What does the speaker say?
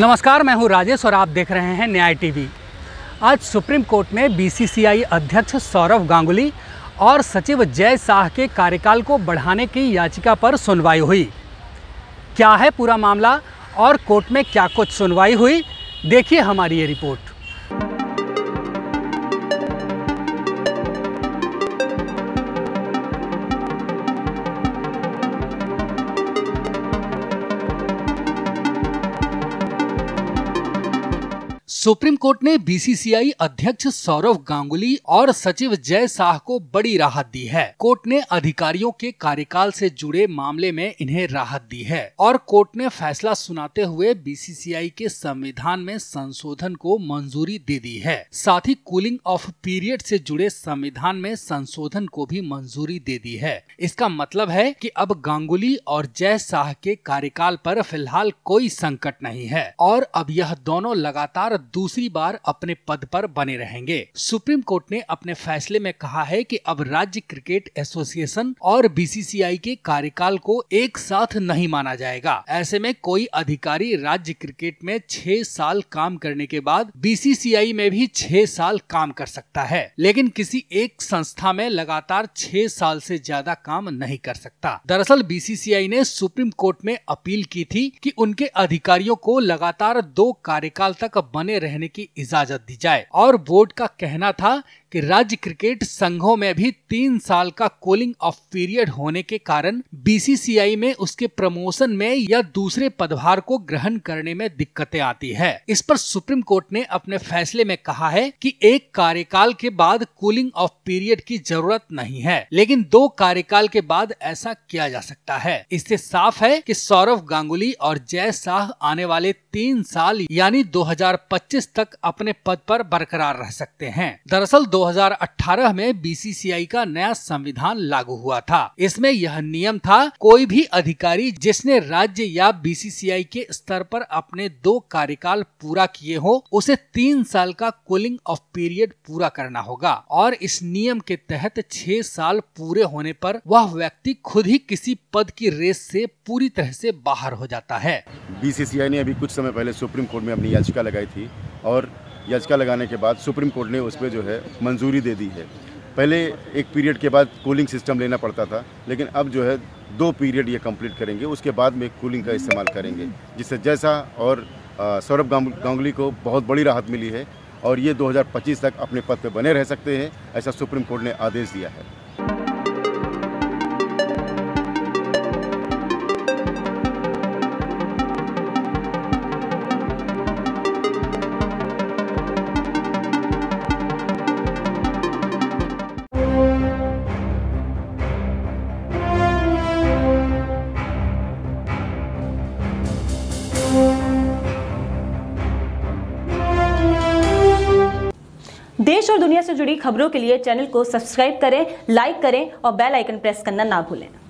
नमस्कार, मैं हूं राजेश और आप देख रहे हैं न्याय टीवी। आज सुप्रीम कोर्ट में बीसीसीआई अध्यक्ष सौरव गांगुली और सचिव जय शाह के कार्यकाल को बढ़ाने की याचिका पर सुनवाई हुई। क्या है पूरा मामला और कोर्ट में क्या कुछ सुनवाई हुई, देखिए हमारी ये रिपोर्ट। सुप्रीम कोर्ट ने बीसीसीआई अध्यक्ष सौरव गांगुली और सचिव जय शाह को बड़ी राहत दी है। कोर्ट ने अधिकारियों के कार्यकाल से जुड़े मामले में इन्हें राहत दी है और कोर्ट ने फैसला सुनाते हुए बीसीसीआई के संविधान में संशोधन को मंजूरी दे दी है। साथ ही कूलिंग ऑफ पीरियड से जुड़े संविधान में संशोधन को भी मंजूरी दे दी है। इसका मतलब है कि अब गांगुली और जय शाह के कार्यकाल पर फिलहाल कोई संकट नहीं है और अब यह दोनों लगातार दूसरी बार अपने पद पर बने रहेंगे। सुप्रीम कोर्ट ने अपने फैसले में कहा है कि अब राज्य क्रिकेट एसोसिएशन और बीसीसीआई के कार्यकाल को एक साथ नहीं माना जाएगा। ऐसे में कोई अधिकारी राज्य क्रिकेट में 6 साल काम करने के बाद बीसीसीआई में भी 6 साल काम कर सकता है, लेकिन किसी एक संस्था में लगातार 6 साल से ज्यादा काम नहीं कर सकता। दरअसल बीसीसीआई ने सुप्रीम कोर्ट में अपील की थी कि उनके अधिकारियों को लगातार 2 कार्यकाल तक रहने की इजाजत दी जाए और बोर्ड का कहना था कि राज्य क्रिकेट संघों में भी 3 साल का कूलिंग ऑफ पीरियड होने के कारण बीसीसीआई में उसके प्रमोशन में या दूसरे पदभार को ग्रहण करने में दिक्कतें आती है। इस पर सुप्रीम कोर्ट ने अपने फैसले में कहा है कि 1 कार्यकाल के बाद कूलिंग ऑफ पीरियड की जरूरत नहीं है, लेकिन 2 कार्यकाल के बाद ऐसा किया जा सकता है। इससे साफ है कि सौरव गांगुली और जय शाह आने वाले 3 साल यानी 2025 तक अपने पद पर बरकरार रह सकते हैं। दरअसल 2018 में बीसीसीआई का नया संविधान लागू हुआ था। इसमें यह नियम था, कोई भी अधिकारी जिसने राज्य या बीसीसीआई के स्तर पर अपने 2 कार्यकाल पूरा किए हो, उसे 3 साल का कूलिंग ऑफ पीरियड पूरा करना होगा और इस नियम के तहत 6 साल पूरे होने पर वह व्यक्ति खुद ही किसी पद की रेस से पूरी तरह से बाहर हो जाता है। बीसीसीआई ने अभी कुछ समय पहले सुप्रीम कोर्ट में अपनी याचिका लगाई थी और याचिका लगाने के बाद सुप्रीम कोर्ट ने उस पर जो है मंजूरी दे दी है। पहले 1 पीरियड के बाद कूलिंग सिस्टम लेना पड़ता था, लेकिन अब जो है 2 पीरियड ये कंप्लीट करेंगे, उसके बाद में कूलिंग का इस्तेमाल करेंगे, जिससे जय शाह और सौरव गांगुली को बहुत बड़ी राहत मिली है और ये 2025 तक अपने पद पर बने रह सकते हैं, ऐसा सुप्रीम कोर्ट ने आदेश दिया है। देश और दुनिया से जुड़ी खबरों के लिए चैनल को सब्सक्राइब करें, लाइक करें और बेल आइकन प्रेस करना ना भूलें।